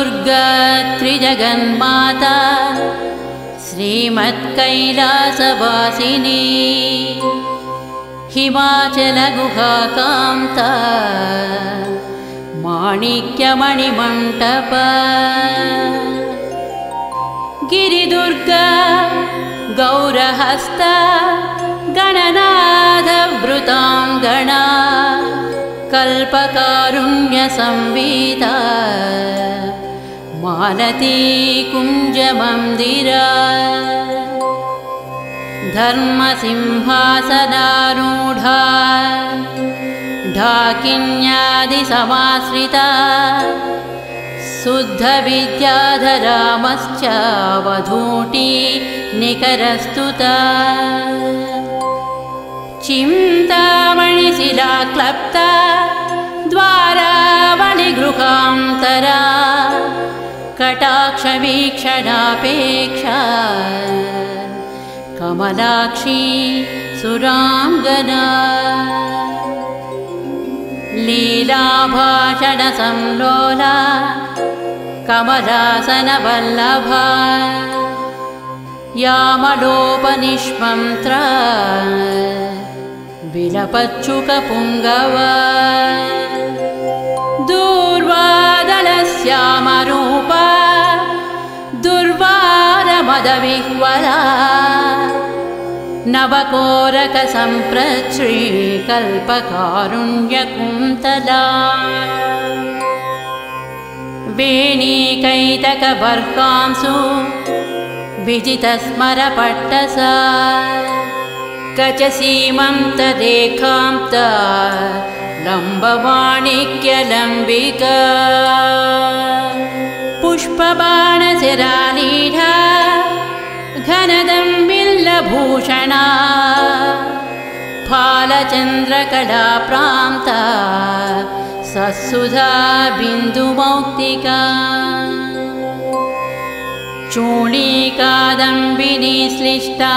दुर्गा त्रिजगन्माता श्रीमत्कैलासवासिनी हिमाचलगुहाकान्ता माणिक्यमणिमण्टप गिरिदुर्गा गौरहस्ता गणनाथवृताङ्गना कल्पकारुण्यसंविदा मालती कुञ्जमन्दिरा धर्मसिंहासनारूढा ढाकिन्यादिसमाश्रिता शुद्धविद्याधरामश्च वधूटी निकरस्तुता चिन्तामणिशिलाक्लप्ता द्वारावलिगृहान्तरा कटाक्षवीक्षणापेक्षा कमलाक्षी सुराङ्गना लीलाभाषणसंलोला कमलासनवल्लभा यामलोपनिष्मन्त्रा विलपच्चुकपुङ्गवा दूर्वादलस्यामरूपा दुर्वादमदविह्वला नवकोरकसंप्रच्छ्री कल्पकारुण्यकुन्तला वेणीकैतकबर्कांसु विजितस्मरपट्टसा गजसीमन्तरेखान्त लम्बमाणिक्यलम्बिका पुष्पबाणशिरानीढा घनदम्बिल्लभूषणा फालचन्द्रकलाप्रान्ता सत्सुधा बिन्दुमौक्तिका चूणीकादम्बिनी श्लिष्टा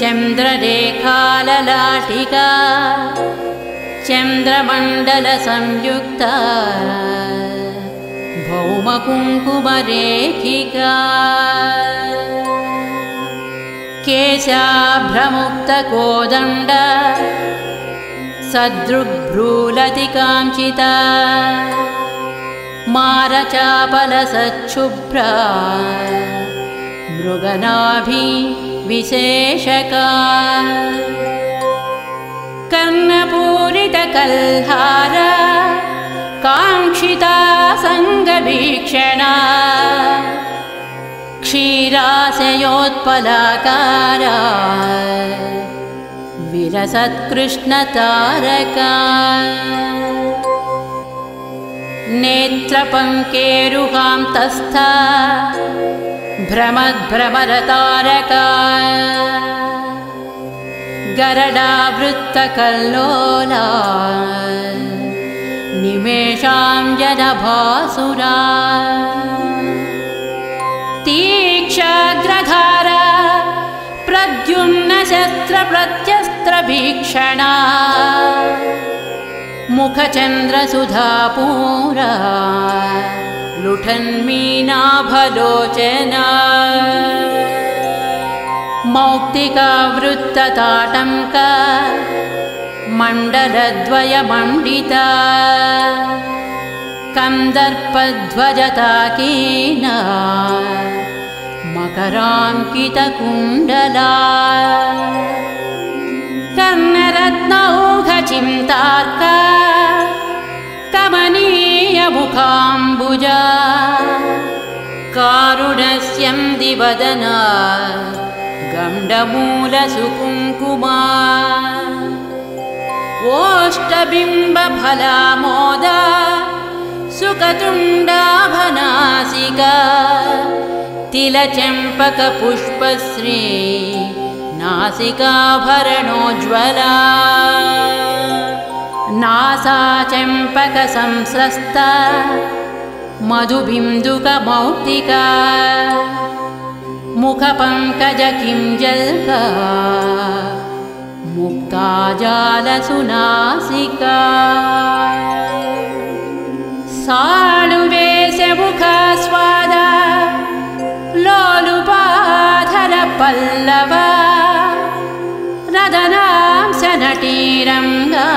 चन्द्ररेखाललाटिका चन्द्रमण्डलसंयुक्ता भौमकुङ्कुमरेखिका केशाभ्रमुक्तकोदण्ड सदृग्भ्रूलतिकाञ्चिता मारचापलसच्छुभ्रा मृगनाभि विशेषका कर्णपूरितकल्हारा काङ्क्षिता सङ्गभीक्षणा क्षीराशयोत्पलाकारा विरसत्कृष्णतारका नेत्रपङ्केरुहान्तस्था भ्रमद्भ्रमरतारका गरडावृत्तकल्लोला निमेषाञ्जनभासुरा तीक्षाग्रधारा प्रद्युम्नशस्त्रप्रत्यस्त्रभीक्षणा मुखचन्द्रसुधापूरा लुठन्मीनाभलोचना मौक्तिकावृत्तताटङ्का मण्डलद्वयमण्डिता कन्दर्पध्वजताकीना मकराङ्कितकुण्डला कर्णरत्नौघचिन्तार्का कमनीयमुखाम्बुजा कारुणस्यन्दिवदना गण्डमूलसुकुङ्कुमा ओष्टबिम्बफलामोदा सुकतुण्डाभनासिका तिलचम्पकपुष्पश्री नासिकाभरणोज्ज्वला नासाचम्पकसंस्रस्ता मधुबिन्दुकमौक्तिका मुखपङ्कजकिञ्जल्का मुक्ताजालसुनासिका साणुवेशमु रंगा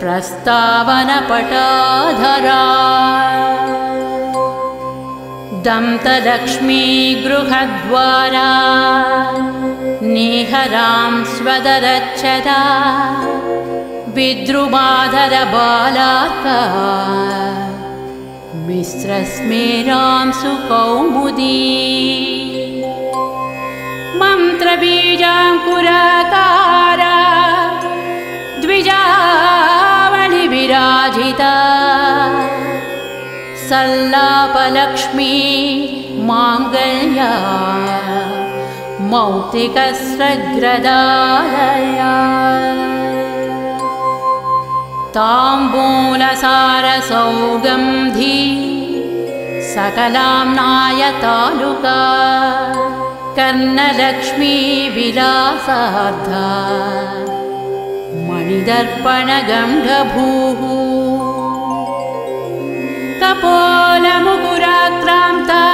प्रस्तावन पटाधरा दंत लक्ष्मी गृहद्वारा नेहरां स्वदरच्छदा विद्रुमाधर बालाका मिश्रस्मेरां सुकौमुदी मंत्रबीजांकुराकारा द्विजावली विराजिता सल्लापलक्ष्मी मांगल्या मौक्तिकस्रग्रदालया ताम्बूलसारसौगंधी सकलाम्नायतालुका कर्णलक्ष्मी विलासार्धा मणिदर्पणगंढभूः कपोलमुकुराक्रांता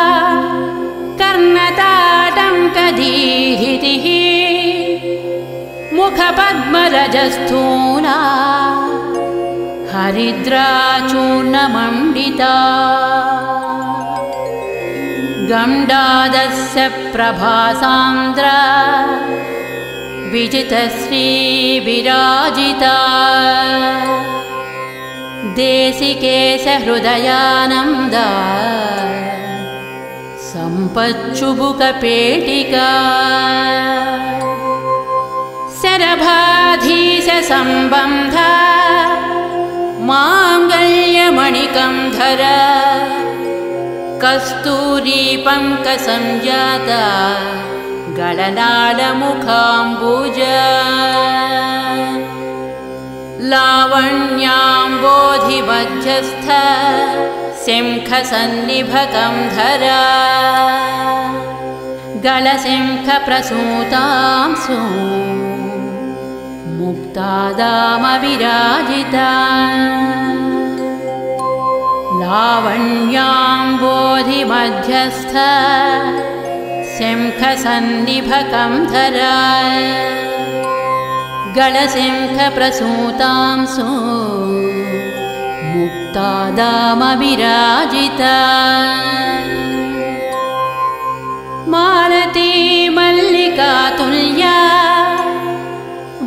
कर्णताटंकदीहितिः मुखपद्मरजस्थूला हरिद्राचूर्णमंडिता गंडादस्य प्रभासांद्रा विजितश्री विराजिता देशिकेश हृदयानंदा संपच्चुबुकपेटिका शरभाधीश संबंधा मांगल्यमणिकंधर कस्तूरी पंक संजाता गणनाद मुखांबुज लावण्याम्बोधिमध्यस्थ सिंहसन्निभकंधरा गलसिंहप्रसूतांसु मुक्तादामविराजिता लावण्याम्बोधिमध्यस्थ सिंहसन्निभकंधरा गलसिंहप्रसूतांसु मुक्तादामविराजिता मालती मल्लिकातुल्या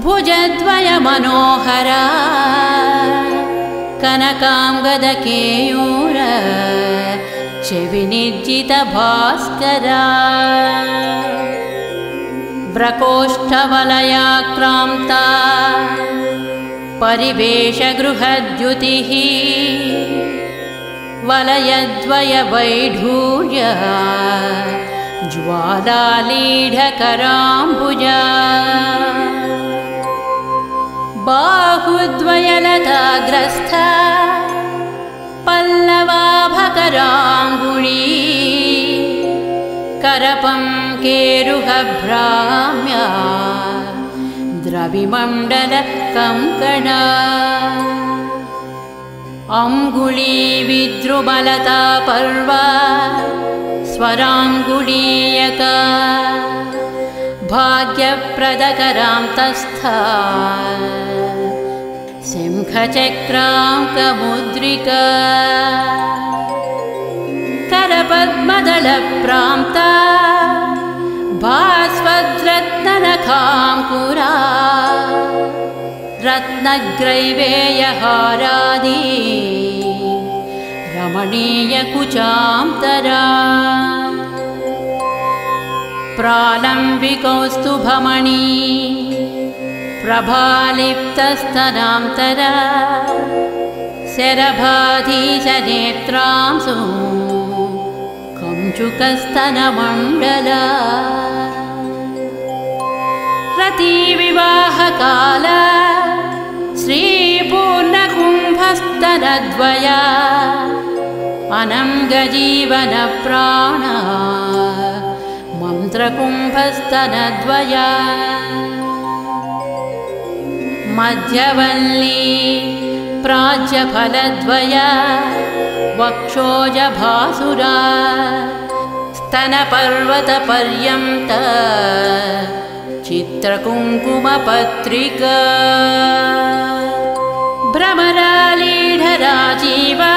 भुजद्वय मनोहरा कनकांगदकेयूर चेविनिर्जित भास्करा प्रकोष्ठवलयाक्रांता परिवेशगृहद्युतिः वलयद्वयवैढूर्य ज्वालालीढकराम्बुजा बाहुद्वयलताग्रस्था पल्लवाभकराङ्गुली करपं केरुहभ्राम्या द्रविमण्डलकङ्कणा अङ्गुली विद्रुमलता पर्वा स्वराङ्गुलीयका भाग्यप्रदकरान्तस्था सिंहचक्राङ्कमुद्रिका करपद्मदलप्रांता भास्वद्रत्ननखाङ्कुरा रत्नग्रैवेयहारादि रमणीयकुचान्तरा प्रालम्बिकौस्तुभमणि प्रभालिप्तस्तनान्तरा शरभाधीशनेत्रांसु कंचुकस्तनमण्डला रतिविवाहकाला श्रीपूर्णकुम्भस्तनद्वया अनङ्गजीवनप्राणा मंत्रकुम्भस्तनद्वया मध्यवल्ली प्राज्यफलद्वया वक्षोजभासुरा स्तनपर्वतपर्यन्त चित्रकुङ्कुमपत्रिका भ्रमरालीढराजीवा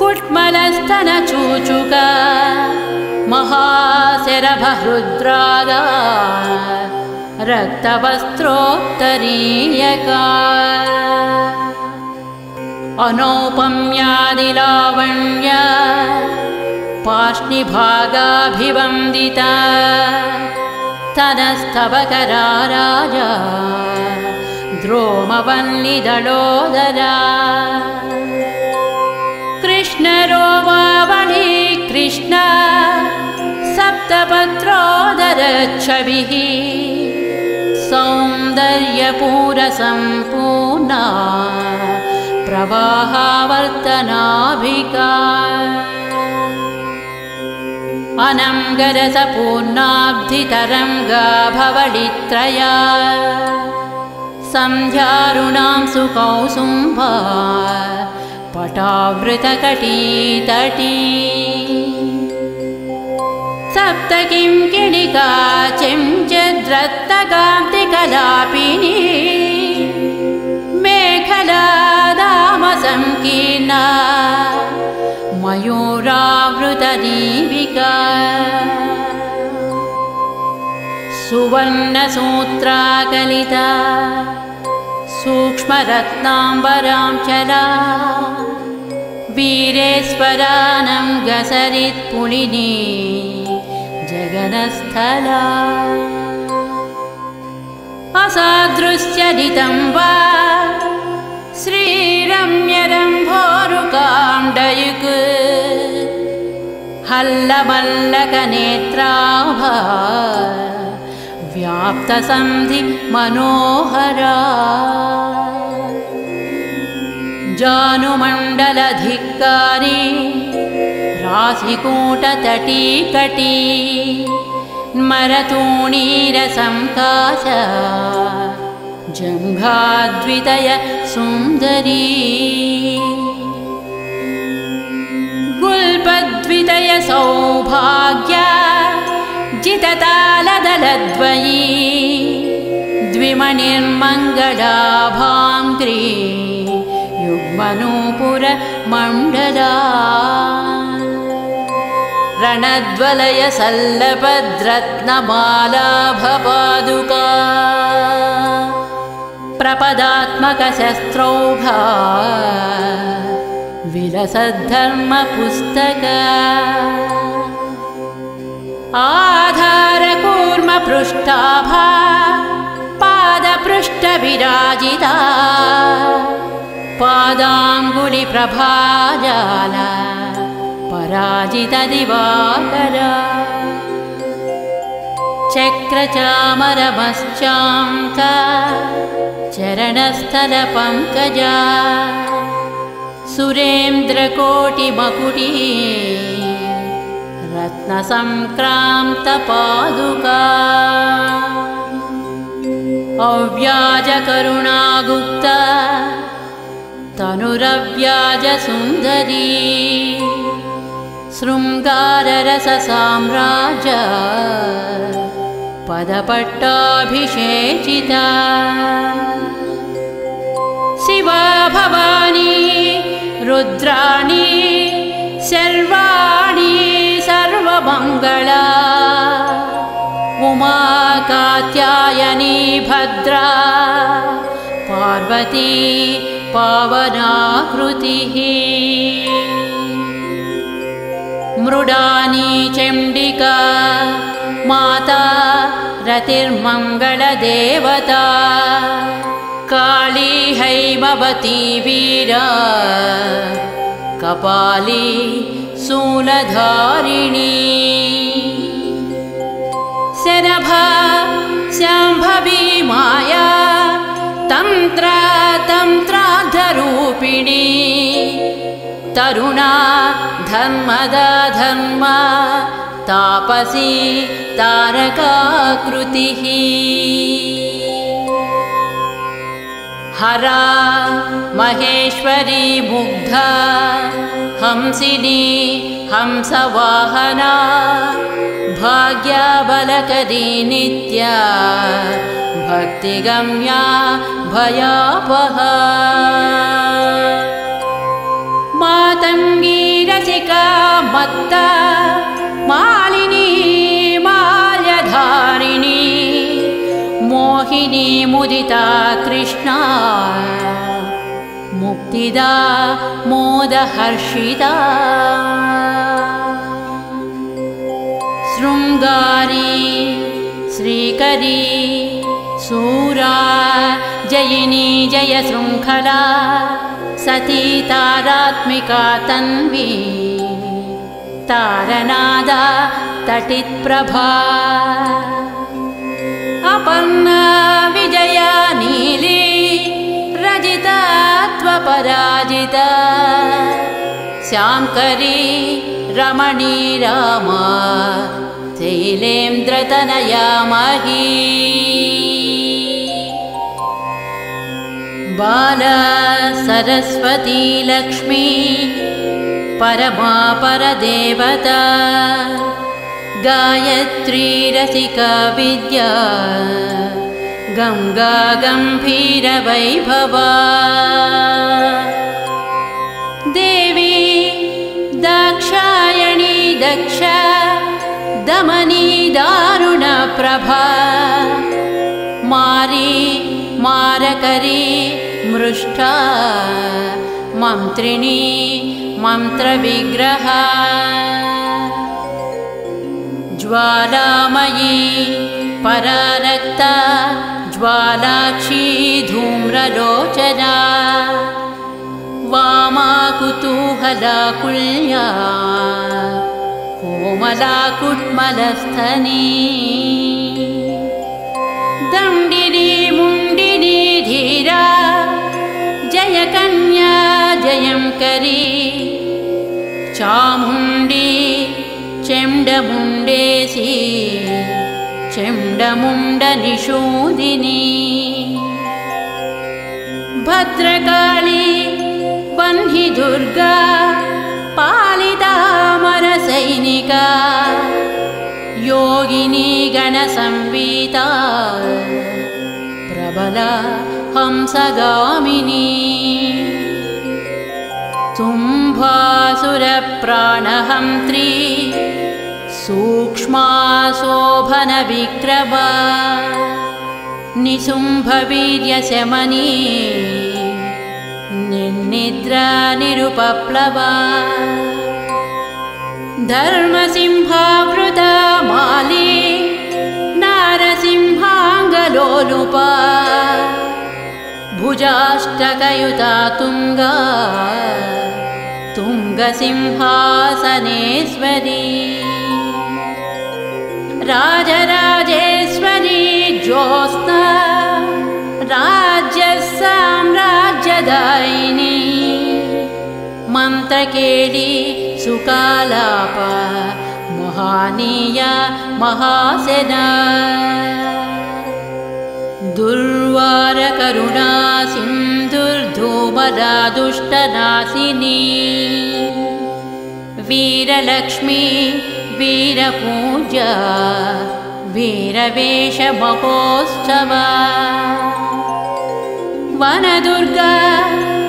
कुट्मलस्तनचूचुका महाशरभहृद्रादा रक्तवस्त्रोत्तरीयका अनौपम्यादिलावण्या पार्ष्णिभागाभिवन्दिता तनस्तवकराराजा द्रोमवल्लिदलोदरा कृष्णरोमावणी कृष्ण सप्तपत्रोदरच्छविः सौन्दर्यपूरसम्पूर्णा प्रवाहावर्तनाभिका अनङ्गरसपूर्णाब्धितरङ्गाभवलित्रया सन्ध्यारुणां सुकौसुम्भा पटावृतकटीतटी सप्तकिङ्किणिका चिञ्चिद्रक्तकान्तिकलापिनी मेखलादामसंकीर्णा मयूरावृतदीपिका सुवर्णसूत्राकलिता सूक्ष्मरत्नाम्बराञ्चला वीरेश्वरानङ्गसरित्पुलिनी जगनस्थला असादृश्यदितं वा श्रीरम्यरम्भोरुकाण्डयुक् हल्लमल्लकनेत्राभा व्याप्तसन्धि मनोहरा जानुमण्डलधिक्कारी राशिकूटतटीकटी मरतूणीरसंकाश जङ्घाद्वितय सुन्दरी गुल्पद्वितय सौभाग्या जिततालदलद्वयी द्विमणिर्मङ्गलाभाङ्घ्री युग्मनूपुर मण्डला रणद्वलय सल्लभद्रत्नमालाभपादुका प्रपदात्मकशस्त्रौघा विलसद्धर्मपुस्तका आधारकूर्मपृष्ठाभा पादपृष्ठविराजिता पादाङ्गुलिप्रभाजाला पराजितदिवाकरा चक्रचामरमश्चाङ्का चरणस्थलपङ्कजा सुरेन्द्रकोटिमकुटी रत्नसंक्रान्तपादुका अव्याजकरुणागुप्ता तनुरव्याजसुन्दरी शृङ्गाररससाम्राज्य पदपट्टाभिषेचिता शिवा भवानी रुद्राणी सर्वाणी सर्वमङ्गला उमा कात्यायनी भद्रा पार्वती पावनाकृतिः मृडानी चण्डिका माता रतिर्मङ्गलदेवता काली हैमवती वीरा कपाली शूलधारिणी शरभा शाम्भवी माया तन्त्रा तन्त्राधरूपिणी तरुणा धर्मदा धर्मा तापसी तारकाकृतिः हरा महेश्वरी मुग्धा हंसिनी हंसवाहना भाग्याबलकरी नित्या भक्तिगम्या भयापहा मातंगी रसिका मत्ता मालिनी माल्यधारिणी मोहिनी मुदिता कृष्णा मुक्तिदा मोदहर्षिता शृंगारी श्रीकरी सूरा जयिनी जय शृंखला सती तारात्मिका तन्वी तारनादा तटित्प्रभा अपर्णा विजया नीली रजिता त्वपराजिता श्यामकरी रमणी रामा शैलेन्द्रतनया मही बाला सरस्वती लक्ष्मी परमा परदेवता गायत्री रसिका विद्या गंगा गंभीर वैभवा देवी दाक्षायणी दक्षा दमनी दारुण प्रभा मारी मारकरी मृष्टा मंत्रिणी मंत्रविग्रह ज्वालामयी परारक्ता ज्वालाक्षी धूम्रलोचना वामाकुतूहलाकुल्या कोमलाकुट्मलस्थनी दण्डिनी मुण्डिनी धीरा जयकन्या जयंकरी चामुण्डी चेम्डमुण्डेसी चेम्डमुण्डनिषूदिनी भद्रकाली बन्हि दुर्गा पालिता मनसैनिका योगिनी गणसंविता प्रबला हंसगामिनी तुम्भासुरप्राणहंत्री सूक्ष्माशोभनविक्रवा निशुम्भवीर्यशमनी निर्निद्रा निरुपप्लवा धर्मसिंहावृता माली नारसिंहाङ्गलोलुपा भुजाष्टकयुता तुङ्गा तुङ्गसिंहासनेश्वरी राजराजेश्वरी ज्योत्स्ना राज्यसाम्राज्यदायिनी मन्त्रकेली सुकालापा महानीया महासेना दुर्वार करुणा सिंधुर्धूमला दुष्टनाशिनी वीरलक्ष्मी वीरपूजा वीरवेश महोत्सव वनदुर्गा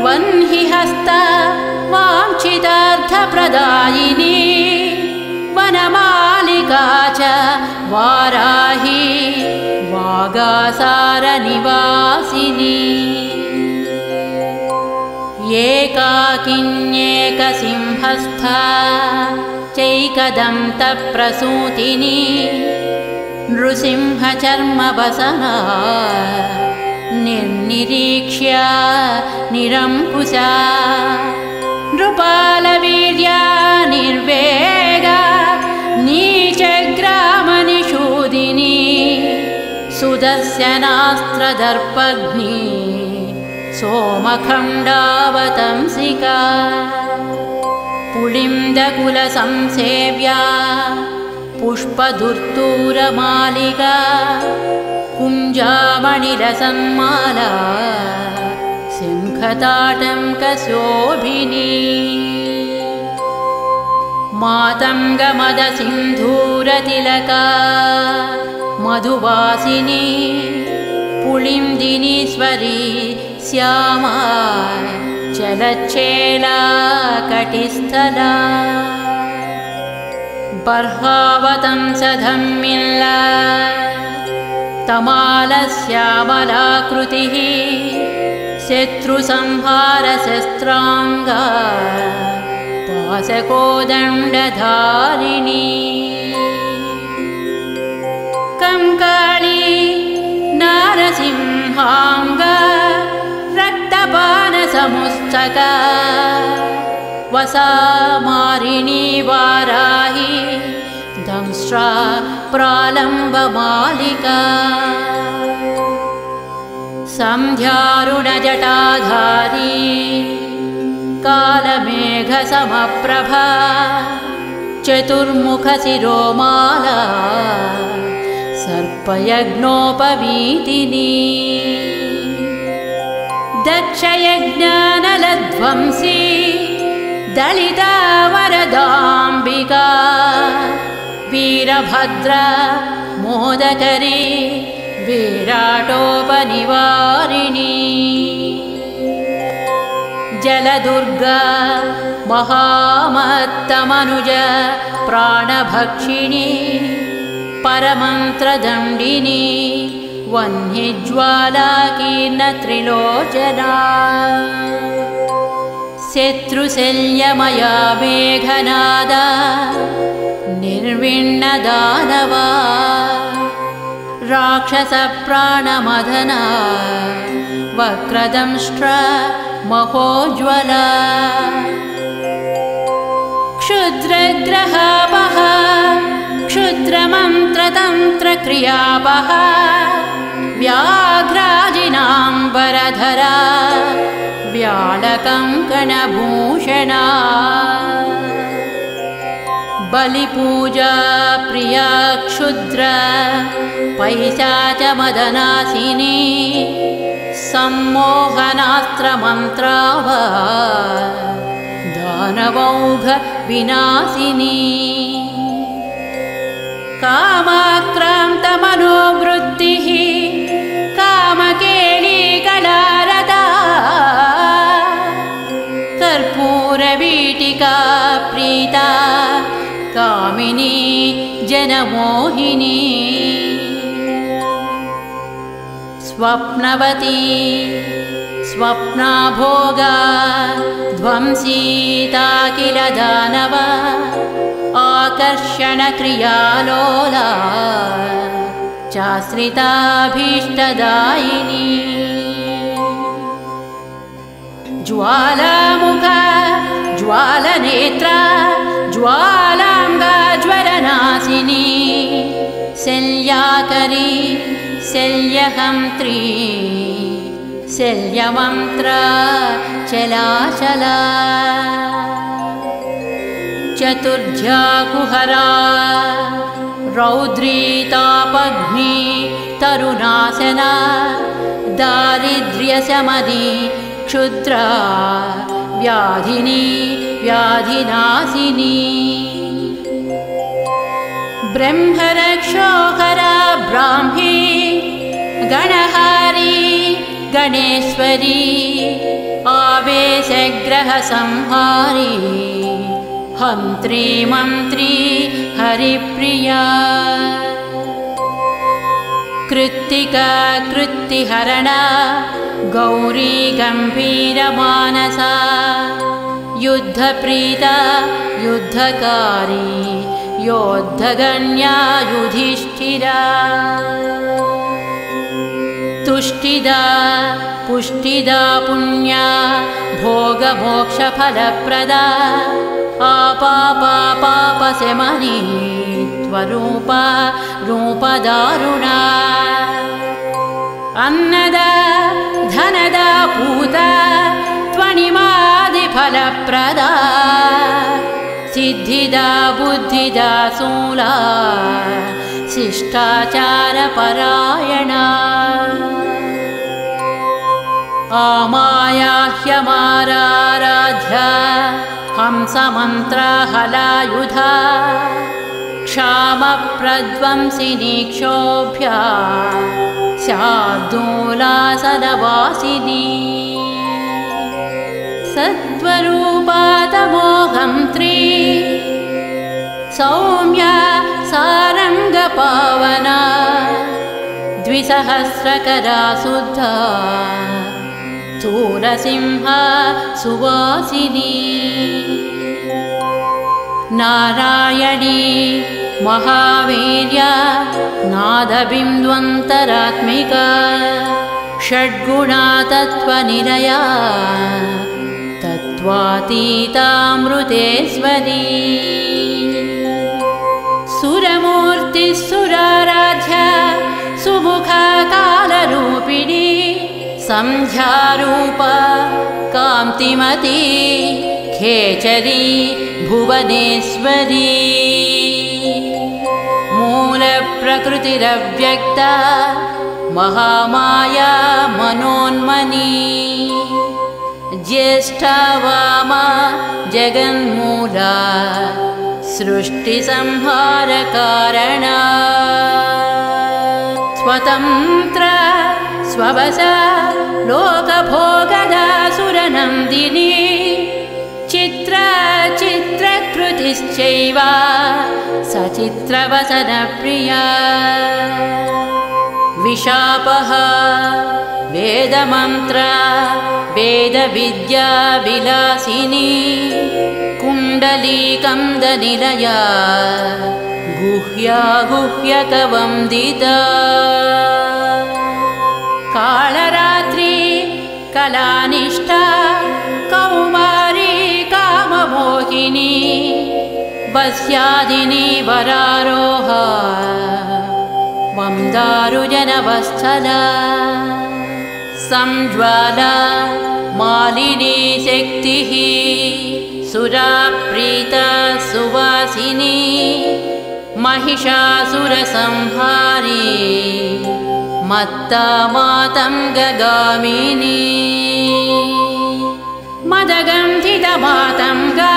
वह्निहस्ता वाञ्छितार्थप्रदायिनी वनमालिका च वाराही वागासारनिवासिनी एकाकिन्येकसिंहस्था चैकदन्तप्रसूतिनी नृसिंहचर्मवसना निर्निरीक्ष्या निरङ्कुशा नृपालवीर्या निर्वेगा नीचग्रामनिषूदिनी सुदर्शनास्त्रदर्पघ्नी सोमखण्डावतंसिका पुलिन्दकुलसंसेव्या पुष्पधुर्तूरमालिका कुञ्जामणिरसन्माला सिंहताटङ्कशोभिनी मातंगमद सिंधूर तिलका मधुवासिनी पुलिंदिनीश्वरी श्यामा चलच्छेला कटिस्थला बर्हावतंसधम्मिल्ला तमालश्यामलाकृतिः शत्रुसंहारशस्त्राङ्गा पाशकोदण्डधारिणी कंकाली नारसिंहाङ्गा रक्तपानसमुत्सका वसामारिणी वाराही दंष्ट्रा प्रालम्बमालिका संध्यारुणजटाधारी कालमेघसमप्रभा चतुर्मुखशिरोमाला सर्पयज्ञोपवीतिनी दक्षयज्ञानलध्वंसी दलिता वरदाम्बिका वीरभद्रा मोदकरी विराटोपनिवारिणी जलदुर्गा महामत्तमनुज प्राणभक्षिणी परमंत्रदंडिनी वह्निज्वालाकीर्णत्रिलोचना शत्रुशल्यमया मेघनादा निर्विण्णदानवा राक्षसप्राणमदना वक्रदंष्ट्रा महोज्वला क्षुद्रग्रहापः क्षुद्रमन्त्रतन्त्रक्रियापः व्याघ्राजिनाम्बरधरा व्यालकङ्कणभूषणा बलिपूजा प्रिया क्षुद्रा पैशाचमदनाशिनी सम्मोहनास्त्रमन्त्राव दानवौघ विनाशिनी कामाक्रान्तमनोवृत्तिः कामकेली कलारता कर्पूरवीटिका प्रीता कामिनी जनमोहिनी स्वप्नवती स्वप्नाभोगा ध्वंसीता किल दानव आकर्षणक्रियालोला चाश्रिताभीष्टदायिनी ज्वालामुखा ज्वालनेत्रा ज्वालांगा ज्वलनाशिनी शल्याकरी शल्यहंत्री शल्यमंत्रा चलाचला चतुर्ध्या कुहरा रौद्रीतापग्नि तरुणासना दारिद्र्यशमदी क्षुद्रा व्याधिनी व्याधिनाशिनी ब्रह्मरक्षोहरा ब्राह्मी गणहारी गणेश्वरी आवेशग्रहसंहारी हंत्री मंत्री हरिप्रिया कृत्तिका कृत्तिहरणा गौरी गंभीरमानसा युद्धप्रीता युद्धकारी योद्धगण्या युधिष्ठिरा तुष्टिदा पुष्टिदा पुण्या भोगमोक्षफलप्रदा आपापापापशमनी त्वरूपा रूपदारुणा अन्नदा धनदा पूता त्वणिमादिफलप्रदा सिद्धिदा बुद्धिदा शूला शिष्टाचारपरायणा आमाया ह्यमाराराध्या हम समन्त्राहलायुधा क्षामप्रध्वंसिनीक्षोभ्या शार्दूलासदवासिनी सद्वरूपा तमोघं त्रि सौम्या सारङ्गपावना द्विसहस्रकरा शुद्धा शूरसिंहा सुवासिनी नारायणी महावीर्या नादबिन्द्वन्तरात्मिका षड्गुणा तत्त्वनिलया तत्त्वातीतामृतेश्वरी सुरमूर्ति सुराराध्या सुमुखा कालरूपिणी संध्यारूपा कांतिमती खेचरी भुवनेश्वरी मूलप्रकृतिरव्यक्ता महामाया मनोन्मनी ज्येष्ठा वामा जगन्मूला सृष्टिसंहारकारणा स्वतंत्रा स्ववसा लोकभोगदा सुरनंदिनी चित्रा चित्रकृतिश्चैव सचित्रवसन प्रिया विशापः वेदमन्त्रा वेदविद्या विलासिनी कुण्डलीकन्दनिलया गुह्या गुह्यकवन्दिता कालरात्रि कलानिष्ठा कौमारी काममोहिनी वस्यादिनी वरारोहा मन्दारुजनवस्थला संज्वाला मालिनी शक्तिः सुराप्रीता सुवासिनी महिषासुरसंहारी मत्ता मातङ्गगामिनी मदगन्धितमातङ्गा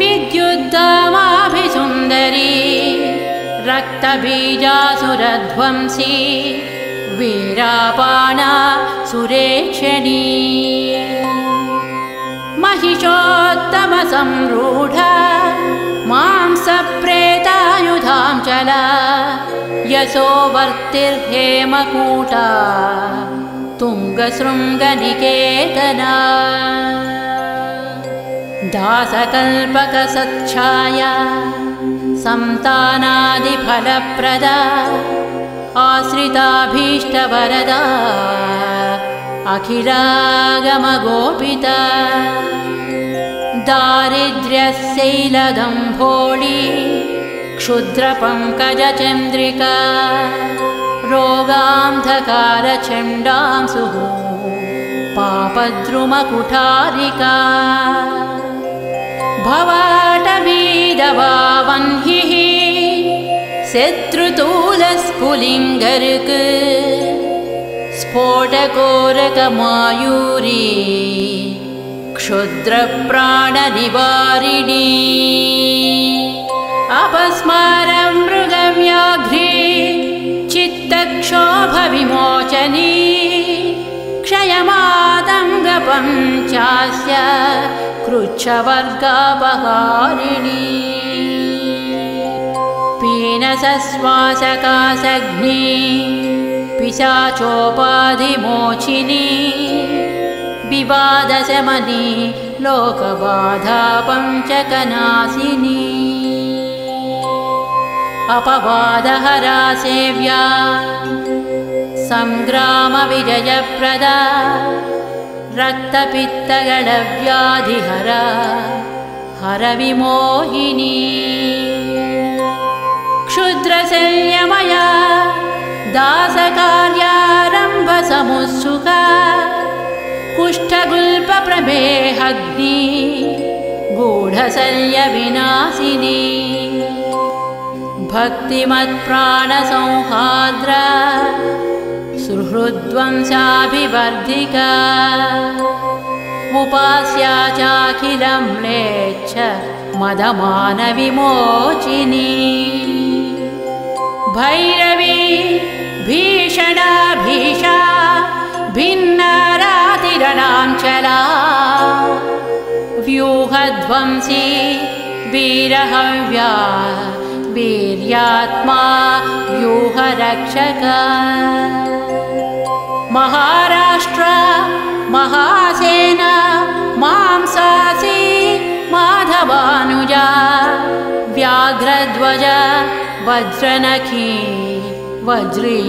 विद्युद्धामाभिसुन्दरी रक्तबीजासुरध्वंसी वीरापाणा सुरेक्षणी महिषोत्तमसंरूढा मांसप्रेतायुधां चला यशोवर्तिर्हेमकूटा तुङ्गशृङ्गनिकेतना दासकल्पकसच्छाया संतानादिफलप्रदा आश्रिताभीष्टवरदा अखिलागमगोपिता दारिद्र्यशैलदम्भोळी क्षुद्रपङ्कजचन्द्रिका रोगान्धकारचण्डांशुः पापद्रुमकुठारिका भवाटवीदवावह्निः शत्रुतूलस्फुलिङ्गर्क स्फोटकोरकमायूरी क्षुद्रप्राणनिवारिणी अपस्मारं मृगव्याघ्री चित्तक्षोभविमोचनी क्षयमातङ्गपं चास्य कृच्छवर्गापहारिणी पीनसश्वासकासग्नि पिशाचोपाधिमोचिनी विवादशमनी लोकबाधा पञ्चकनाशिनी अपवादहरा सेव्या संग्रामविजयप्रदा रक्तपित्तगणव्याधिहरा हरविमोहिनी क्षुद्रशल्यमया दासकार्यारम्भसमुत्सुका कुष्ठगुल्पप्रमेहग्नि गूढशल्यविनाशिनी भक्तिमत्प्राणसंहाद्रा सुहृद्वंशाभिवर्धिका उपास्या चाखिलं म्लेच्छ मदमान विमोचिनी भैरवी भीषणा भीषा भिन्नरातिरणाञ्चला व्यूहध्वंसी वीरहव्या वीर्यात्मा व्यूहरक्षका महाराष्ट्र महासेना मांसासी माधवानुजा व्याघ्रध्वज वज्रनखी वज्री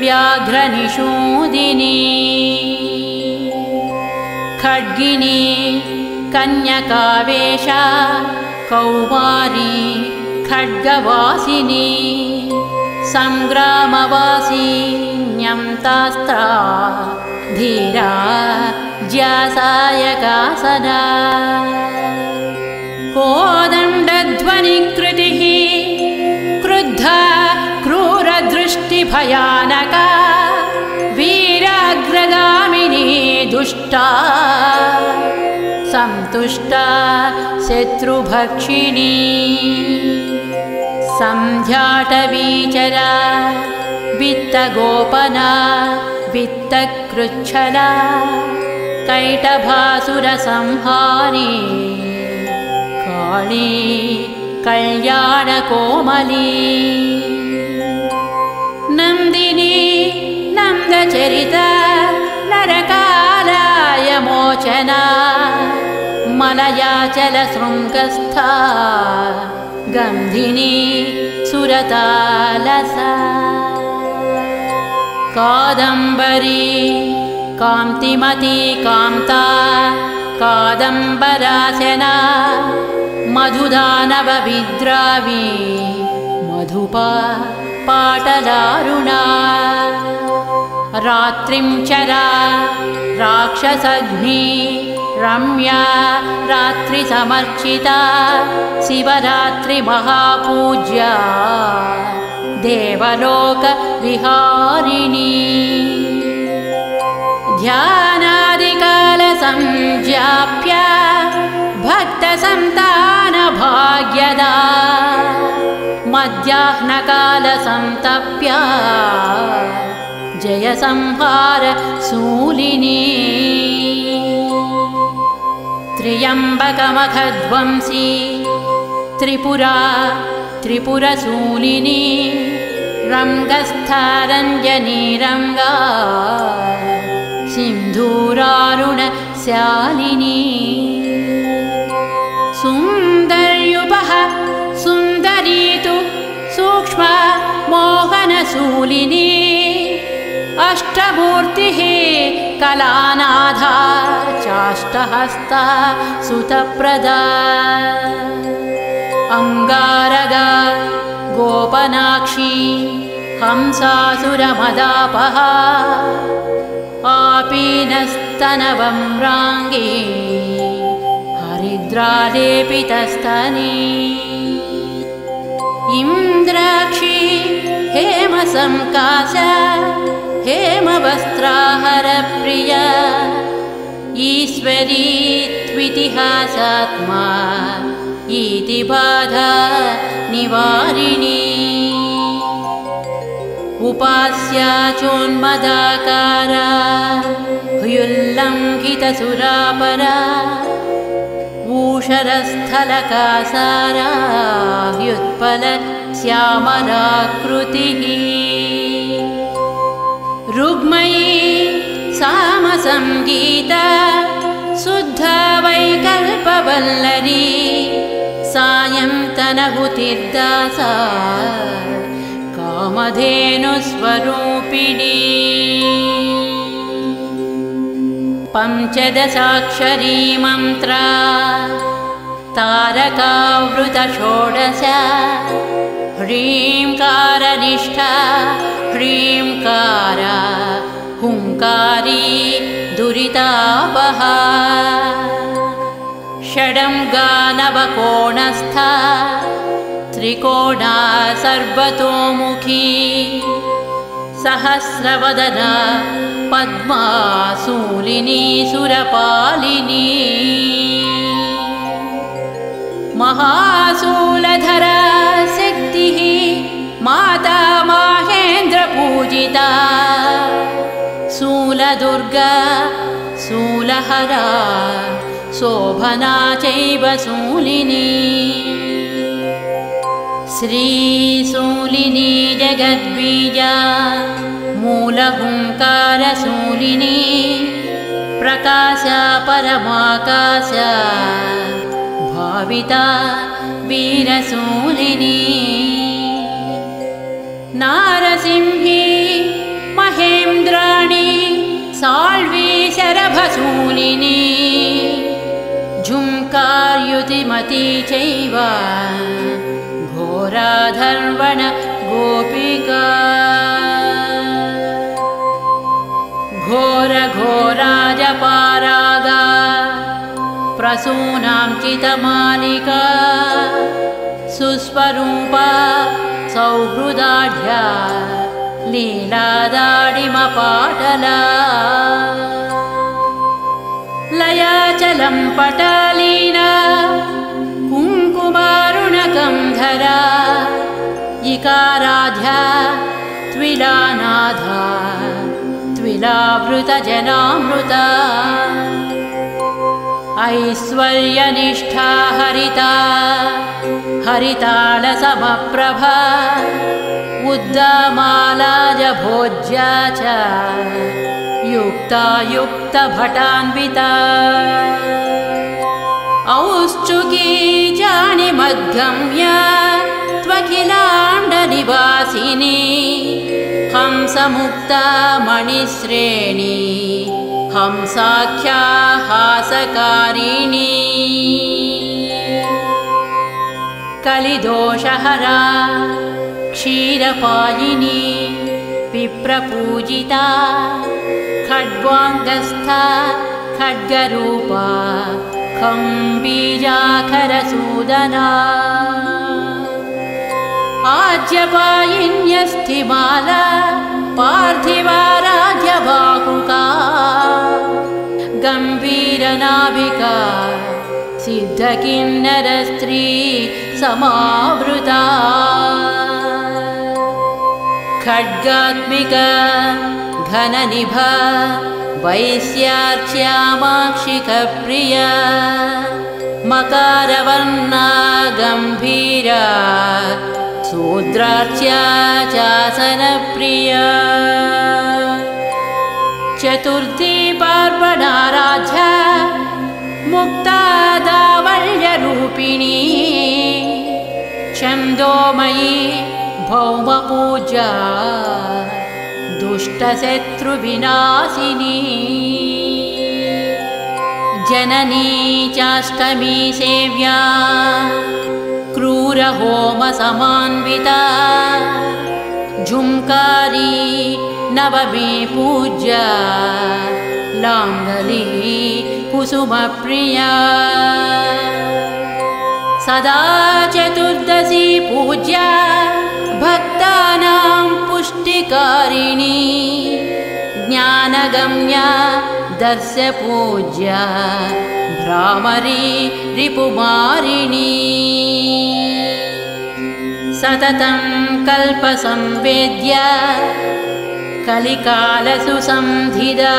व्याघ्रनिषूदिनी खड्गिनी कन्यकावेशा कौमारी खड्गवासिनी संग्रामवासिन्यम्तास्त्रा धीरा ज्यासायकासना कोदण्डध्वनिकृतिः क्रुद्धा क्रूरदृष्टिभयानका वीराग्रगामिनी दुष्टा संतुष्टा शत्रुभक्षिणी संध्याटवीचरा वित्तगोपना वित्तकृच्छला कैटभासुरसंहारी काली कल्याणकोमली नंदिनी नंदचरिता नरकालय मोचना मलयाचल शृंगस्था गंधिनी सुरतालसा कादंबरी कांतिमती कांता कादंबरासेना मधुदानव विद्रावी मधुपा पाटलारुणा रात्रिंचरा राक्षसग्नि रम्या रात्रिसमर्चिता शिवरात्रिमहापूज्या देवलोकविहारिणी ध्यानादिकालसंज्ञाप्य भक्तसन्तानभाग्यदा मध्याह्नकालसंतप्य जयसंहारशूलिनी त्र्यम्बकमखध्वंसी त्रिपुरा त्रिपुरशूलिनी रंगस्थारञ्जनी रंगा सिन्धूरारुणशालिनी सुन्दर्युपः सुन्दरीतु सूक्ष्मा मोहनशूलिनी अष्टमूर्तिः कलानाधा चाष्टहस्ता सुतप्रदा अंगारगा गोपनाक्षी हंसासुरमदापहा आपीनस्तनवम्राङ्गी हरिद्रालेपितस्तनी इन्द्राक्षी हेमसंकासा हेमवस्त्राहरप्रिया ईश्वरी त्वितिहासात्मा इति बाधा निवारिणी उपास्या चोन्मदाकारा ह्युल्लङ्घितसुरापरा ऊषरस्थलकासारा ह्युत्पलश्यामराकृतिः रुग्मयी सामसंगीता शुद्धा वैकल्पवल्लरी सायंतनहुतिर्दासा कामधेनुस्वरूपिणी पंचदशाक्षरी मंत्रा तारकावृतषोडश ह्रींकारनिष्ठा ह्रींकारा हुंकारी दुरितापहा षडंगानवकोणस्था त्रिकोणा सर्वतोमुखी सहस्रवदना पद्मासूलिनी सुरपालिनी महासूलधरा शक्ति माता माहेन्द्र पूजिता शूलदुर्गा शूलहरा शोभना चैव शूलिनी श्रीशूलिनी जगद्बीजा मूलहुंकारशूलिनी प्रकाशा परमाकाशा भाविता वीरशूलिनी नारसिंही महेन्द्राणी साल्वी शरभशूलिनी झुंकारयुतिमती चैव घोराधर्वण गोपिका घोरघोराजपारागा प्रसूनांकितमालिका सुस्वरूपा सौहृदाढ्या लीलादाडिमपाटला लयाचलं पटालीना कुंकुमारुणकं धरा इकाराध्या त्विलानाधा त्विलावृतजनामृता ऐश्वर्यनिष्ठा हरिता हरितालसमप्रभा उद्दामालाजभोज्या च युक्ता युक्तभटान्विता औष्टुकी जानिमद्गम्या त्वखिलाण्डनिवासिनी हंसमुक्ता मणिश्रेणी हंसाख्या हासकारिणी कलिदोषहरा क्षीरपायिनी विप्रपूजिता खड्वांगस्था खड्गरूपा खं बीजाखरसूदना आज्यपायिन्यस्थिमाला पार्थिवाराध्यवाहुका गंभीरनाभिका सिद्धकिन्नरस्त्री समावृता खड्गात्मिका घननिभा वैश्यार्च्यामाक्षिकप्रिया मकारवर्णा गंभीरा शूद्रार्च्या चासनप्रिया चतुर्थी पार्वणाराध्या मुक्तादावल्यरूपिणी छन्दोमयी भौमपूजा दुष्टशत्रुविनाशिनी जननी चाष्टमी सेव्या क्रूरहोमसमान्विता झुंकारी नवमी पूज्या लांगली कुसुमप्रिया सदा चतुर्दशी पूज्या भक्तानां पुष्टिकारिणी ज्ञानगम्या दस्य पूज्या भ्रामरी रिपुमारिणी सततं कल्पसंवेद्या कलिकालसुसंधिदा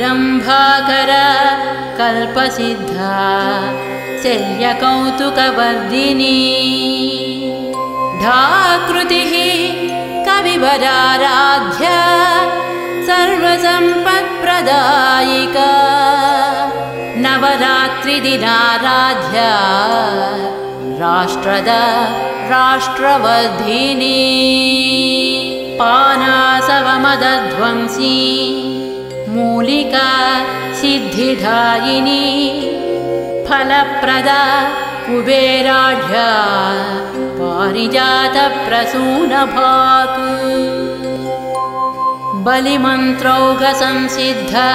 दम्भाकरा कल्पसिद्धा शल्यकौतुकवर्धिनी धाकृतिः कविवराराध्या सर्वसम्पत्प्रदायिका नवरात्रिदिनाराध्या राष्ट्रदा राष्ट्रवर्धिनी पानासवमदध्वंसी मूलिका सिद्धिदायिनी फलप्रदा कुबेराढ्या पारिजातप्रसूनभाक् बलिमन्त्रौघसंसिद्धा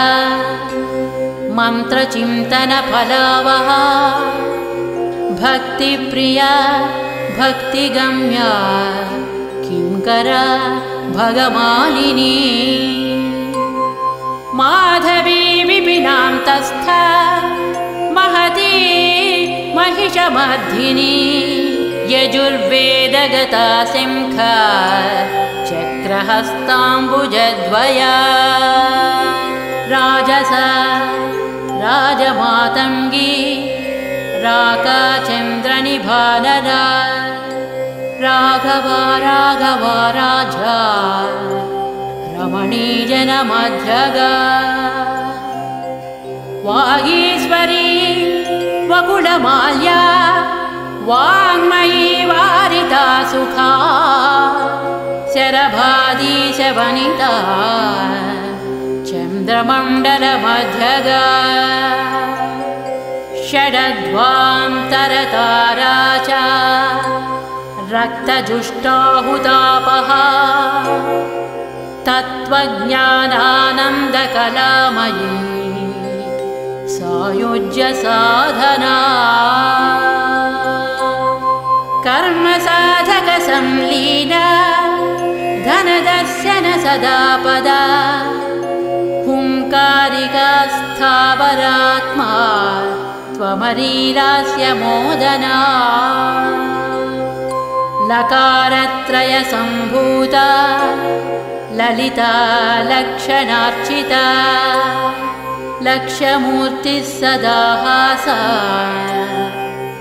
मन्त्रचिन्तनफलावहा भक्तिप्रिया भक्तिगम्या किंकरा भगमालिनी माधवी विपिनां तस्था महती महिषमर्धिनी यजुर्वेदगता सिंहा चक्रहस्ताम्बुजद्वया राजसा राजमातंगी राकाचन्द्रनिभानना राघवा राघवा राजा रमणीजनमध्यगा वागीश्वरी वकुलमाल्या वाङ्मयी वारिता सुखा शरभादीश वनिता चन्द्रमण्डलमध्यगा षडध्वान्तरतारा च रक्तजुष्टाहुतापहा तत्त्वज्ञानानन्दकलामयी सायुज्य साधना कर्मसाधकसंलीना धनदर्शन सदा पदा हुंकारिका स्थावरात्मा त्वमरीलास्य मोदना लकारत्रय संभूता ललिता लक्षणार्चिता लक्ष्यमूर्तिः सदा हासा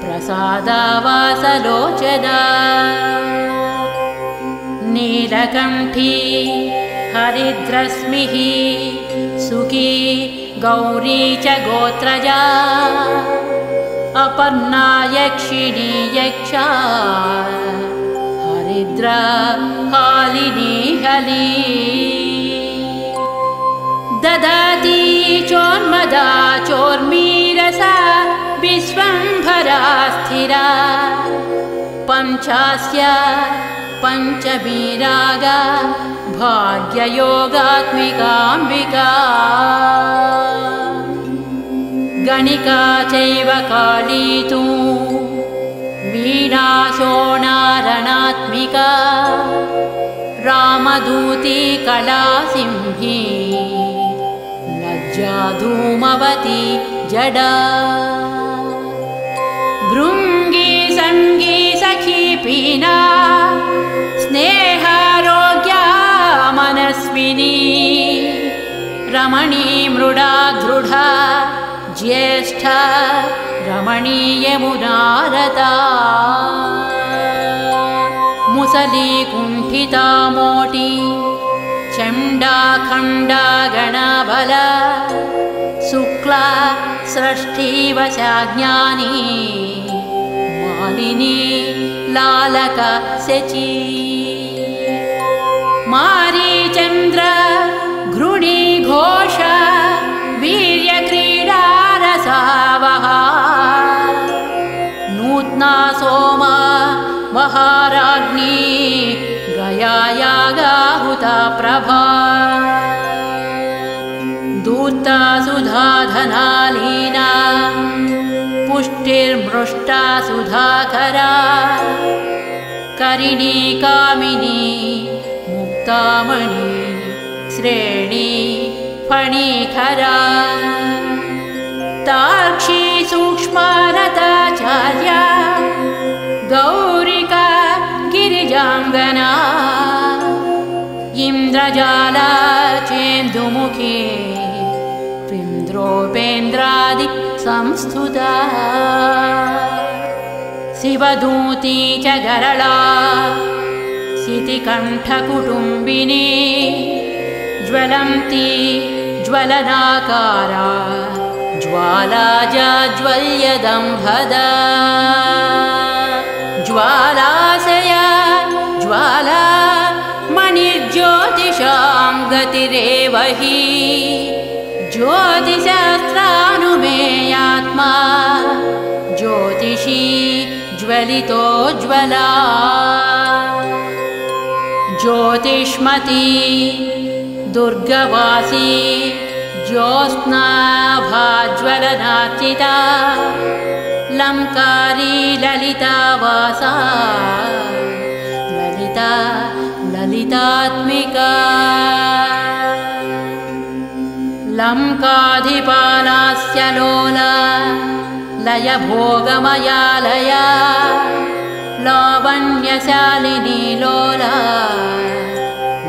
प्रसादावासलोचना नीलकण्ठी हरिद्रश्मिः सुखी गौरी च गोत्रजा अपर्णा यक्षिणी यक्षा हरिद्रा हालिनी हली ददाती चोर्मदा चोर्मीरसा विश्वंभरा स्थिरा पंचास्या पंचमी रागा भाग्ययोगात्मिकाम्बिका गणिका चैव काली तु वीणा शोणारणात्मिका रामदूती कलासिंही लज्जा धूमवती जडा भृङ्गी सङ्गी सखी पीना स्नेहारोग्या मनस्विनी रमणी मृडा दृढा ज्येष्ठा रमणीय मुनारता मुसली कुंठिता मोटी चंडा खंडा गणाबला शुक्ला सृष्टि वशाज्ञानी मालिनी लालका शची मारी चंद्र घृणी घोषा वीर्यक्रीडा रसावहा नूतना सोमा महाराज्ञी गया यागाहुता प्रभा दूता सुधा धनालीना पुष्टिर्मृष्टा सुधाकरा करिणी कामिनी मुक्तामणि श्रेणी फणिखरा ताक्षी सूक्ष्मारताचार्या गौरिका गिरिजांगना इंद्रजाला चेन्दुमुखी पिन्द्रोपेन्द्रादि संस्तुता शिवदूती च गरला सितिकण्ठकुटुम्बिनी ज्वलन्ती ज्वलनाकारा ज्वालाजा ज्वल्यदम्भदा ज्वालाशया ज्वाला मणिर्ज्योतिषां गतिरेव हि ज्योतिषास्त्रानुमेयात्मा ज्योतिषी ज्वलितोज्ज्वला ज्योतिष्मती दुर्गवासी ज्योत्स्नाभाज्वलनार्चिता लंकारी ललिता वासा ललिता ललिता हितात्मिका लंकाधिपालास्य लोला लय भोगमया लया लावण्यशालिनी लोला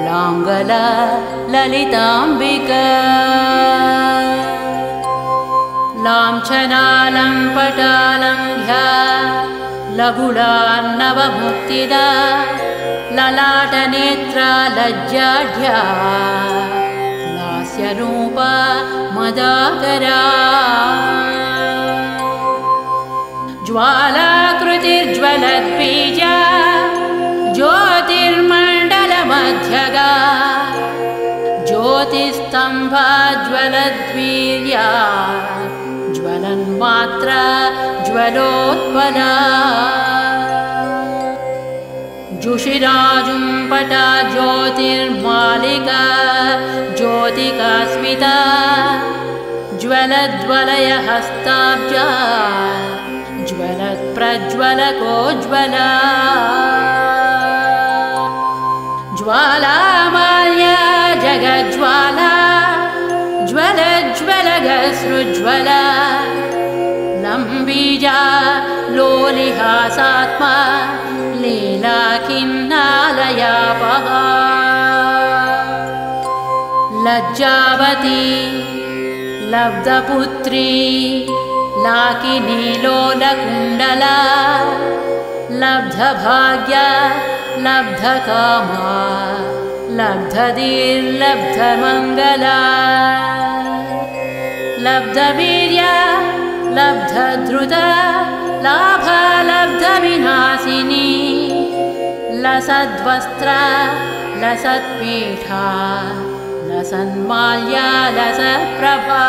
लांगला ललितांबिका लांछनालं पटालं ह्या लघुलान्नवमुक्तिदा ललाटनेत्रा लज्जाढ्या लास्य रूपा मदाकरा ज्वालाकृतिर्ज्वलद्बीजा ज्योतिर्मण्डलमध्यगा ज्योतिस्तम्भा ज्वलद्वीर्या ज्वलन्मात्रा ज्वलोत्पला जुषिराजुम्पटा ज्योतिर्मालिका ज्योतिकास्मिता ज्वलज्वलय हस्ताब्जा ज्वलत्प्रज्वलकोज्ज्वला ज्वालामाल्या जगज्ज्वाला ज्वलज्वलगसृज्ज्वला लम्बीजा लोलिहासात्मा लीला किन्नालयापहा लज्जावती लब्धपुत्री लाकिनी लोलकुण्डला लब्धभाग्या लब्धकामा लब्धदीर्लब्धमङ्गला लब्धवीर्या लब्धद्रुता लाभा लब्धविनाशिनी लसद्वस्त्रा लसत्पीठा लसन्माल्या लसत्प्रभा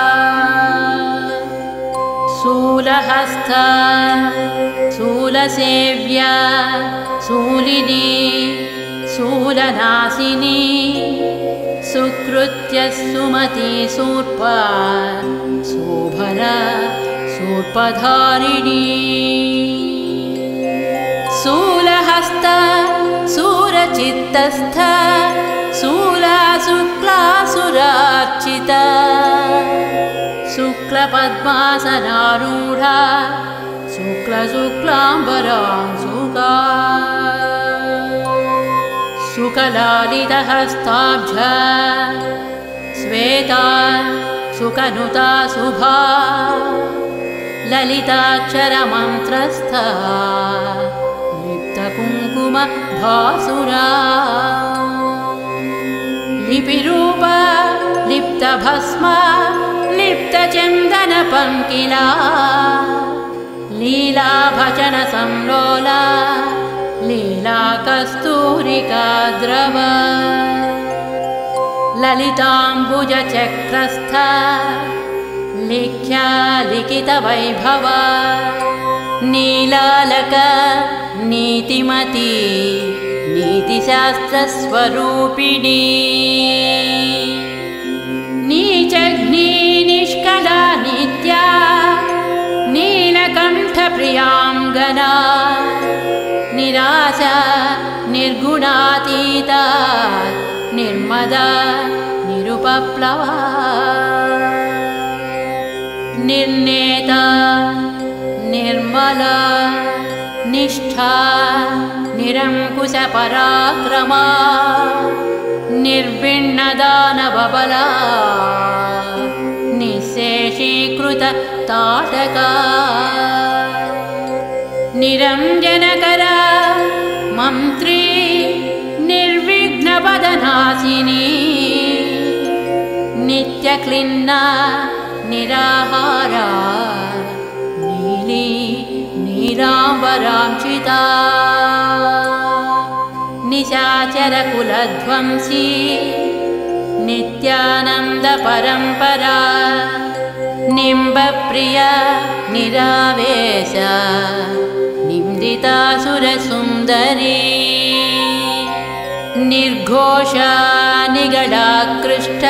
शूलहस्था शूलसेव्या शूलिनी शूलनाशिनी सुकृत्य सुमती सूर्पा शोभना सूर्पधारिणी शूलहस्ता शूलचित्तस्था शूला शुक्ला सुरार्चिता शुक्लपद्मासनारूढ़ा शुक्लशुक्लांबरांशुका शुकलालितहस्ताब्जा श्वेता शुकनुता शुभा ललिताक्षरमन्त्रस्था लिप्तकुङ्कुमभासुरा लिपिरूपा लिप्तभस्मा लिप्तचन्दनपङ्किला लीलाभजनसंलोला लीलाकस्तूरिकाद्रवा ललिताम्बुजचक्रस्था लिख्या लिखितवैभवा नीलालका नीतिमती नीतिशास्त्रस्वरूपिणी नीचघ्नी निष्कला नित्या नीलकण्ठप्रियाङ्गना निराशा निर्गुणातीता निर्मदा निरुपप्लवा निर्नेता निर्मला निष्ठा निरङ्कुशपराक्रमा निर्भिन्नदानवबला निःशेषीकृतताटका निरञ्जनकरा मन्त्री निर्विघ्नपदनाशिनी नित्यक्लिन्ना निराहारा नीली नीलाम्बरांचिता निशाचरकुलध्वंसी नित्यानन्दपरम्परा निम्बप्रिया निरावेश निम्दिता सुरसुन्दरी निर्घोषा निगडाकृष्ट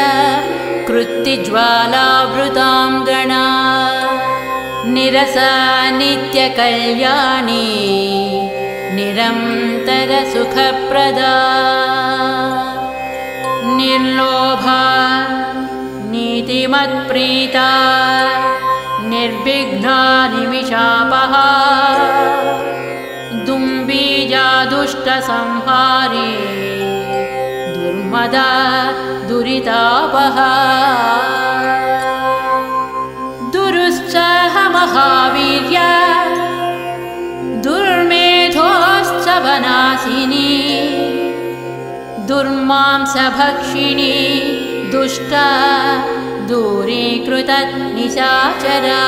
कृत्तिज्वालावृताङ्गना निरसा नित्यकल्याणी निरंतर सुखप्रदा निर्लोभा नीतिमत्प्रीता निर्विघ्ना निमिषापहा दुम्बीजा दुष्टसंहारी दुर्मदा दुरितापहा दुरुत्साह महावीर्य दुर्मेधोश्च वनाशिनी दुर्मांसभक्षिणी दुष्टा दूरीकृत निशाचरा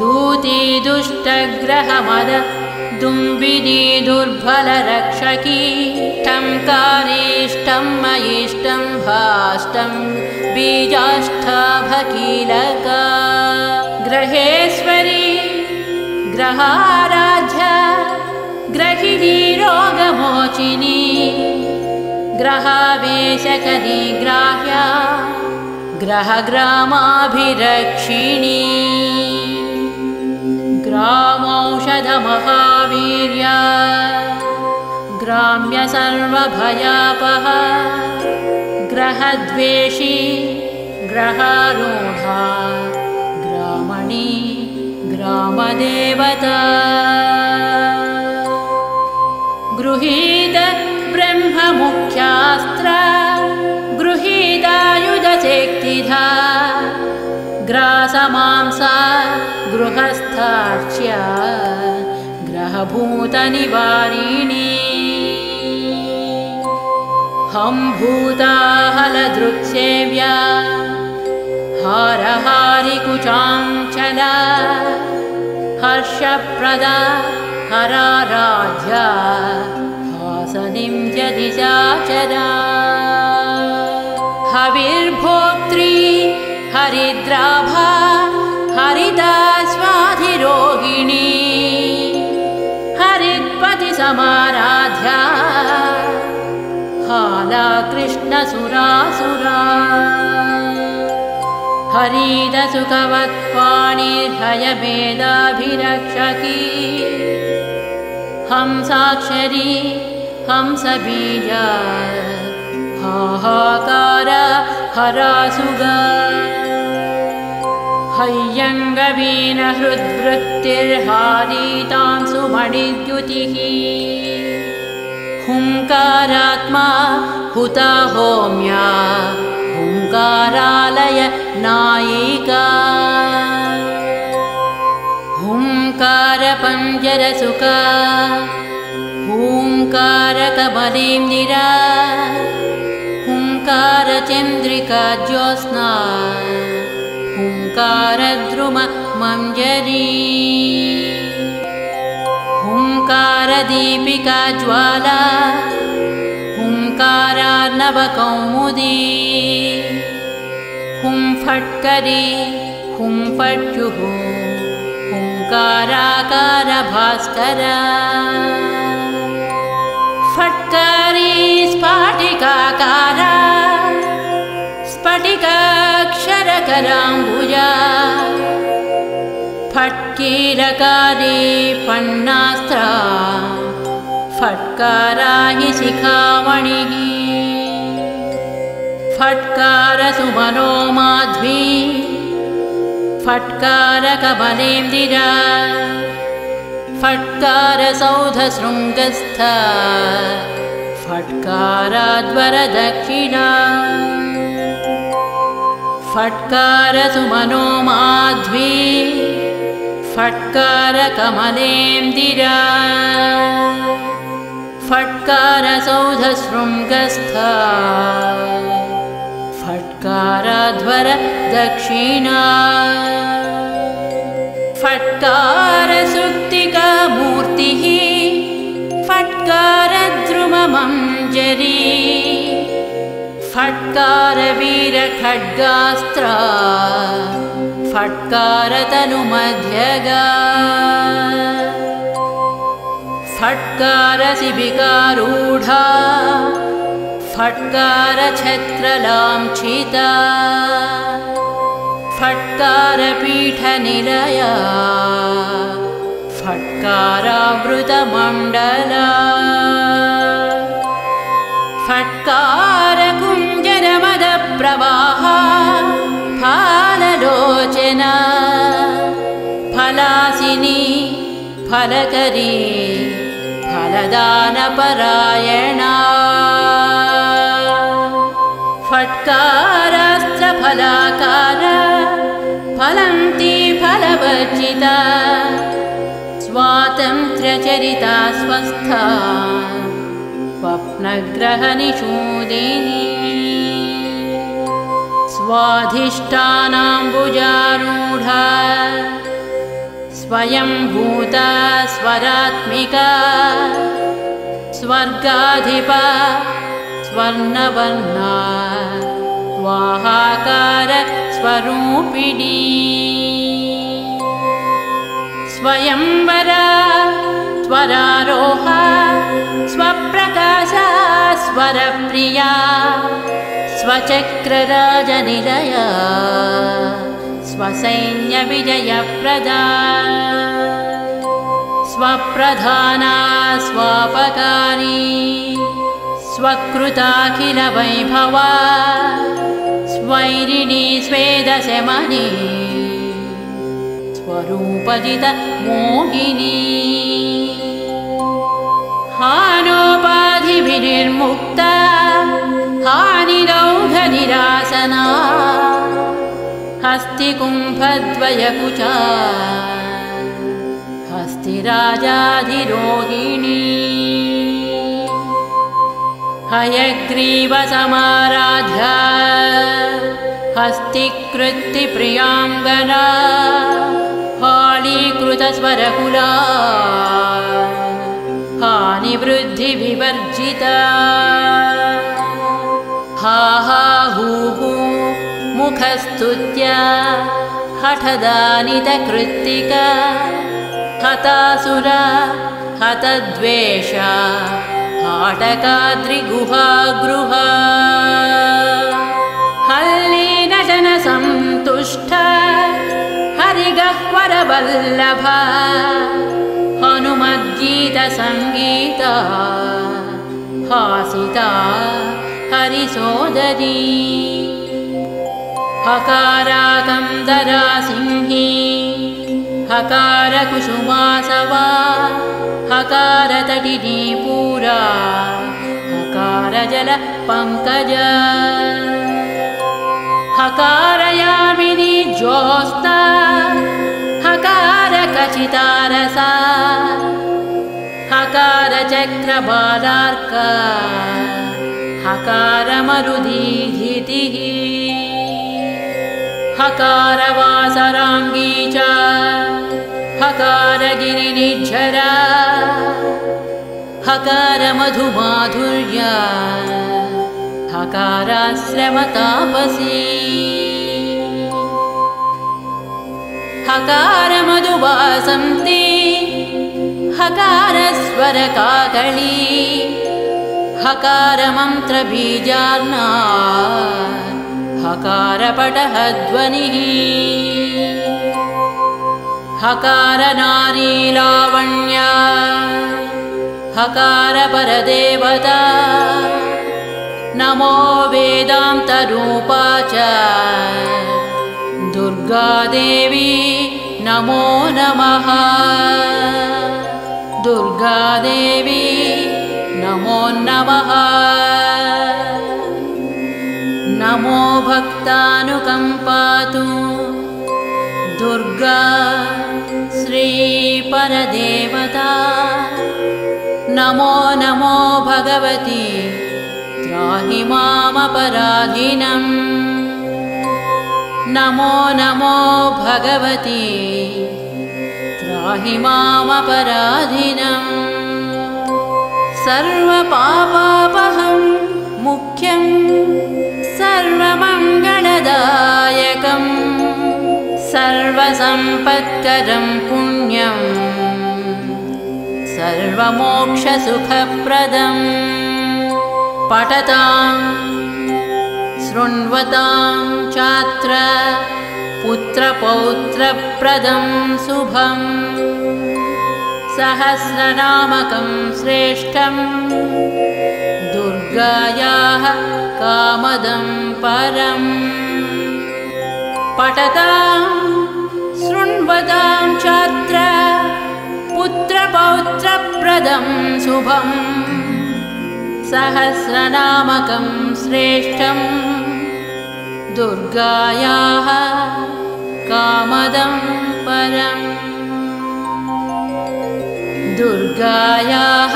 दूती दुष्टग्रहमद दुम्बिदी दुर्बलरक्षकी टंकारेष्टं मयेष्टं भाष्टं बीजाष्टाभकीलका ग्रहेश्वरी ग्रहाराध्या ग्रहिणी रोगमोचिनी ग्रहावेशकनिग्राह्या ग्रहग्रामाभिरक्षिणी ग्रामौषधमहावीर्या ग्राम्य सर्वभयापहा ग्रहद्वेषी ग्रहारूढ़ा ग्रामणी ग्रामदेवता गृहीत ब्रह्ममुख्यास्त्र गृहीतायुधशक्तिधा ग्रासमांसा गृहस्थार्च्य ग्रहभूतनिवारिणी हम भूता हलदृक्सेव्या हारहारिकुचाञ्चला हर्षप्रदा हराराध्या हासनिं जदिशाचरा हविर्भोक्त्री हरिद्राभा हरिदास्वाधिरोगिणी हरिद्पतिसमाराध्या हाला कृष्णसुरासुरा हरिदसुखवत्पाणिर्भयभेदाभिरक्षकी हंसाक्षरी हंसबीजा हाहाकार हरासुगा हय्यङ्गवीन हृद्वृत्तिर्हारीतां सुमणिद्युतिः हुंकारात्मा हुता होम्या हुंकारालय नायिका हुंकारपञ्जरसुका हुंकारकमलिन्दिरा हुंकारचन्द्रिका ज्योत्स्ना हुंकारद्रुम मंजरी हुंकारदीपिका ज्वाला हुंकारार्णवकौमुदी हुंफट्करी हुंफट्युः हुंकाराकार भास्कर फट्कारी स्फाटिकाकारा स्फटिकाक्षरकराम्बुजा फट्कीरकारी फण्णास्त्रा फट्काराहि शिखामणिः फट्कारसुमनोमाध्वी फट्कारकमलेन्दिरा फट्कारसौधशृङ्गस्था फट्काराद्वरदक्षिणा फट्कारसुमनोमाध्वी फट्कारकमलेन्दिरा फट्कारसौधशृङ्गस्था फट्काराध्वरदक्षिणा फट्कारसुक्तिकामूर्तिः फट्कारद्रुममञ्जरी फट्कारवीरखड्गास्त्रा फट्कारतनुमध्यगा फट्कारशिबिकारूढा फट्कारछत्रलांछिता फट्कारपीठनिलया फट्कारावृतमण्डल फट्कारकुञ्जरमदप्रवाह फाललोचन फलासिनी फलकरी फलदानपरायणा फट्कारास्त्रफलाकार फलन्ति फलवर्जिता स्वातन्त्र्यचरिता स्वस्था स्वप्नग्रहनिषूदिनी स्वाधिष्ठानाम्बुजारूढा स्वयंभूता स्वरात्मिका स्वर्गाधिपा स्वर्णवर्णा स्वाहाकार स्वरूपिणी स्वयंवरा स्वरारोहा स्वप्रकाशा स्वरप्रिया स्वचक्रराजनिलया स्वसैन्यविजयप्रदा स्वप्रधाना स्वापकारी स्वकृताखिलवैभवा स्वैरिणी स्वेदशमनी स्वरूपजित मोहिनी हानोपाधिभिर्मुक्ता हानिरौघनिरासना हस्तिकुम्भद्वयकुचा हस्तिराजाधिरोहिणी हयग्रीवसमाराध्या हस्तिकृत्तिप्रियाङ्गना हालीकृतस्वरकुला हानिवृद्धिविवर्जिता हाहाहूहू मुखस्तुत्या हठदानितकृत्तिका हतासुरा हतद्वेषा हाटकाद्रिगुहागृहा हल्लीनजनसन्तुष्टा हरिगह्वरवल्लभा हनुमद्गीतसङ्गीता हासिता हरिसोदरी हकाराकन्दरा सिंही हकारकुसुमासवा हकारतटिनी पूरा हकारजलपङ्कजा हकारयामिनी ज्योत्स्ना हकारकचितारसा हकारचक्रबालार्का हकारमरुदीधितिः हकारवासराङ्गी च हकारगिरिनिज्झरा हकारमधुमाधुर्या हकाराश्रमतापसी हकारमधुवासन्ति हकारस्वरकाकळी हकारमन्त्रबीजार्णा हकारपटहध्वनिः हकारनारीलावण्या हकारपरदेवता नमो वेदान्तरूपा च दुर्गादेवी नमो नमः दुर्गादेवी नमो नमः नमो भक्तानुकम्पातु दुर्गा श्रीपरदेवता नमो नमो भगवती त्राहि मामपराधिनम् नमो नमो भगवती त्राहि मामपराधिनम् सर्वपापापहं मुख्यं सर्वमङ्गलदायकं सर्वसम्पत्करं पुण्यं सर्वमोक्षसुखप्रदं पठतां शृण्वतां चात्र पुत्रपौत्रप्रदं शुभम् सहस्रनामकं श्रेष्ठं दुर्गायाः कामदं परं पठतां शृण्वतां छात्र पुत्रपौत्रप्रदं शुभं सहस्रनामकं श्रेष्ठं दुर्गायाः कामदं परम् दुर्गायाः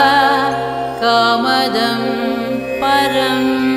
कामदं परम्।